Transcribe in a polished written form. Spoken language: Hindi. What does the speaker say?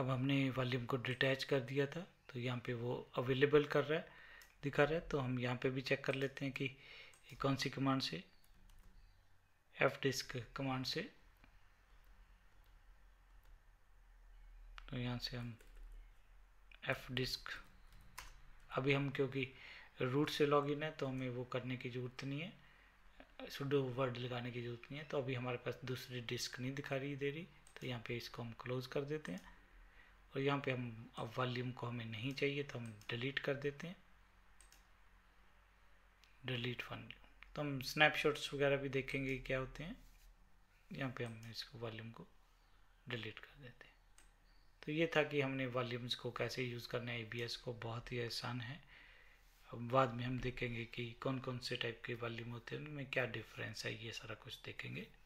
अब हमने वॉल्यूम को डिटैच कर दिया था तो यहाँ पे वो अवेलेबल कर रहा है, दिखा रहा है। तो हम यहाँ पे भी चेक कर लेते हैं कि कौन सी कमांड से, fdisk कमांड से। तो यहाँ से हम fdisk, अभी हम क्योंकि रूट से लॉगिन है तो हमें वो करने की ज़रूरत नहीं है, सुडो वर्ड लगाने की ज़रूरत नहीं है। तो अभी हमारे पास दूसरी डिस्क नहीं दिखा रही, दे रही, तो यहाँ पे इसको हम क्लोज़ कर देते हैं। और यहाँ पे हम अब वॉल्यूम को हमें नहीं चाहिए तो हम डिलीट कर देते हैं, डिलीट वॉल्यूम। तो हम स्नैपशॉट्स वगैरह भी देखेंगे क्या होते हैं। यहाँ पे हम इसको वॉल्यूम को डिलीट कर देते हैं। तो ये था कि हमने वॉल्यूम्स को कैसे यूज़ करना है। EBS को बहुत ही आसान है। बाद में हम देखेंगे कि कौन कौन से टाइप के वॉल्यूम होते हैं, उनमें क्या डिफरेंस है, ये सारा कुछ देखेंगे।